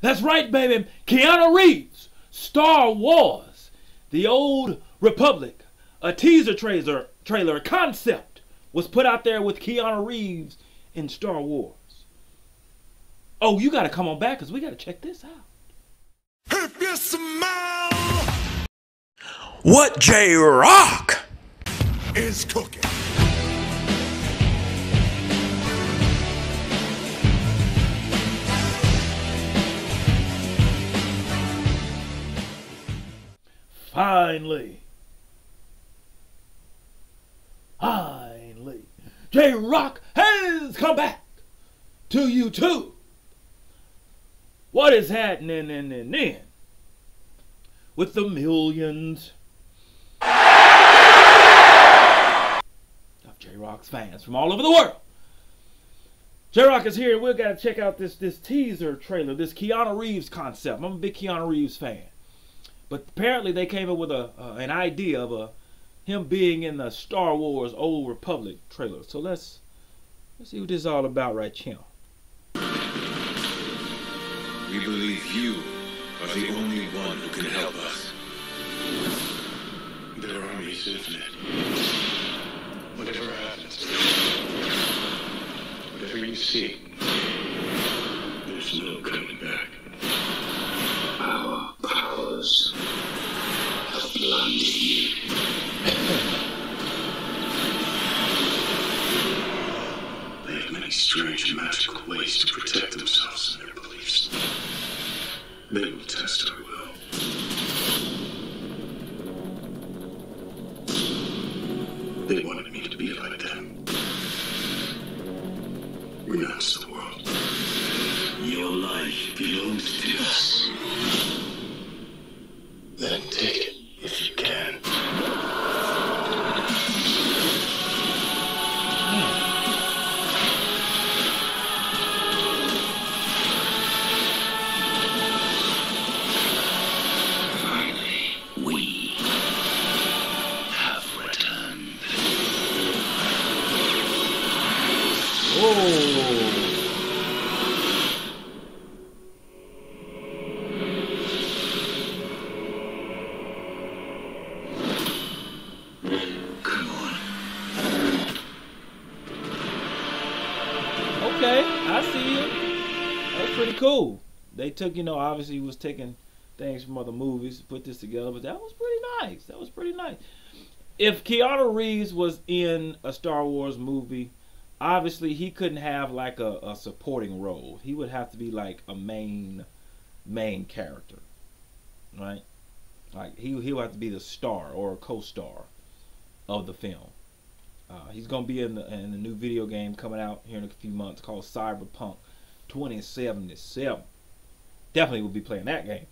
That's right, baby. Keanu Reeves, Star Wars, The Old Republic. A teaser trailer, a concept was put out there with Keanu Reeves in Star Wars. Oh, you got to come on back because we got to check this out. If you smile what J-Rock is cooking. Finally, J-Rock has come back to YouTube. What is happening then with the millions of J-Rock's fans from all over the world? J-Rock is here. We've got to check out this teaser trailer, this Keanu Reeves concept. I'm a big Keanu Reeves fan. But apparently they came up with an idea of him being in the Star Wars Old Republic trailer. So let's see what this is all about right here. We believe you are the only one who can help us. Their army is infinite. Whatever happens, whatever you see, there's no coming back. Our powers have blinded you. They have many strange and magical ways to protect themselves and their beliefs. They will test our will. They wanted me to be like them. Renounce the world. Your life belongs to us. Then take it if you can. Cool. They took, obviously was taking things from other movies to put this together, but that was pretty nice. If Keanu Reeves was in a Star Wars movie, obviously he couldn't have like a supporting role. He would have to be like a main character, right? Like he would have to be the star or a co-star of the film. He's gonna be in the new video game coming out here in a few months called Cyberpunk 2077. Definitely will be playing that game.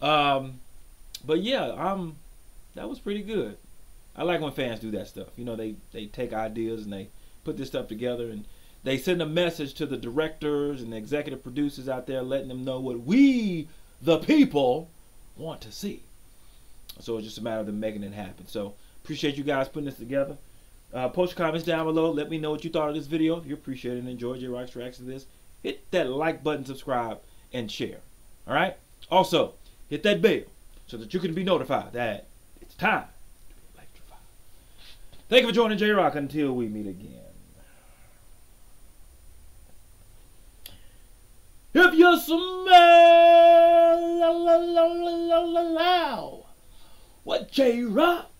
But yeah, that was pretty good. I like when fans do that stuff. They take ideas and they put this stuff together, and they send a message to the directors and the executive producers out there, letting them know what we, the people, want to see. So it's just a matter of them making it happen. So appreciate you guys putting this together. Post your comments down below. Let me know what you thought of this video. If you appreciate it and enjoyed J-Rock's reaction to this, hit that like button, subscribe, and share. All right? Also, hit that bell so that you can be notified that it's time to be electrified. Thank you for joining J-Rock until we meet again. If you smell what J-Rock